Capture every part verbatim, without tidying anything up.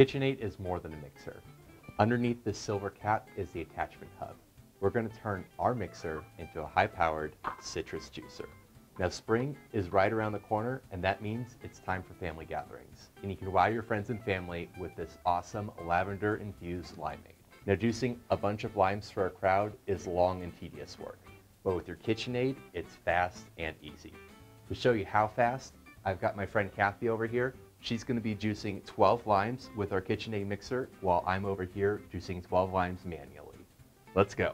KitchenAid is more than a mixer. Underneath this silver cap is the attachment hub. We're going to turn our mixer into a high-powered citrus juicer. Now spring is right around the corner, and that means it's time for family gatherings. And you can wow your friends and family with this awesome lavender-infused limeade. Now juicing a bunch of limes for a crowd is long and tedious work, but with your KitchenAid, it's fast and easy. To show you how fast, I've got my friend Kathy over here. She's going to be juicing twelve limes with our KitchenAid mixer, while I'm over here juicing twelve limes manually. Let's go.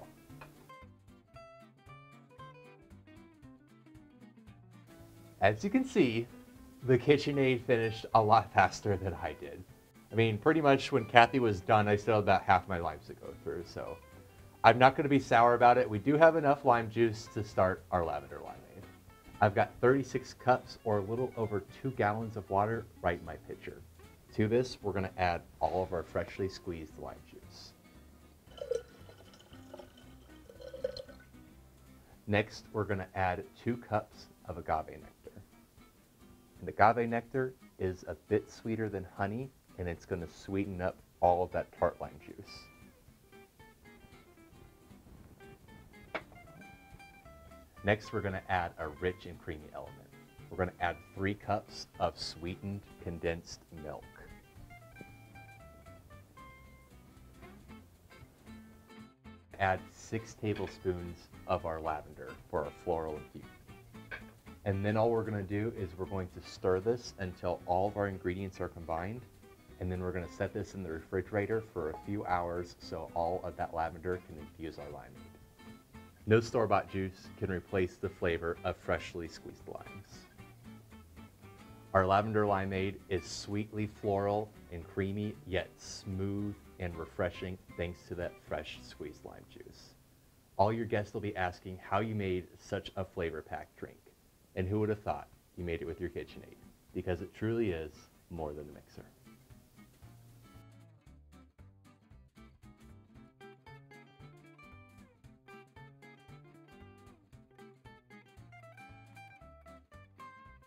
As you can see, the KitchenAid finished a lot faster than I did. I mean, pretty much when Kathy was done, I still had about half my limes to go through, so I'm not going to be sour about it. We do have enough lime juice to start our lavender limeade. I've got thirty-six cups, or a little over two gallons of water, right in my pitcher. To this, we're going to add all of our freshly squeezed lime juice. Next, we're going to add two cups of agave nectar. And agave nectar is a bit sweeter than honey, and it's going to sweeten up all of that tart lime juice. Next, we're going to add a rich and creamy element. We're going to add three cups of sweetened condensed milk. Add six tablespoons of our lavender for our floral infusion. And then all we're going to do is we're going to stir this until all of our ingredients are combined. And then we're going to set this in the refrigerator for a few hours so all of that lavender can infuse our limeade. No store-bought juice can replace the flavor of freshly squeezed limes. Our lavender limeade is sweetly floral and creamy, yet smooth and refreshing thanks to that fresh squeezed lime juice. All your guests will be asking how you made such a flavor-packed drink. And who would have thought you made it with your KitchenAid? Because it truly is more than a mixer.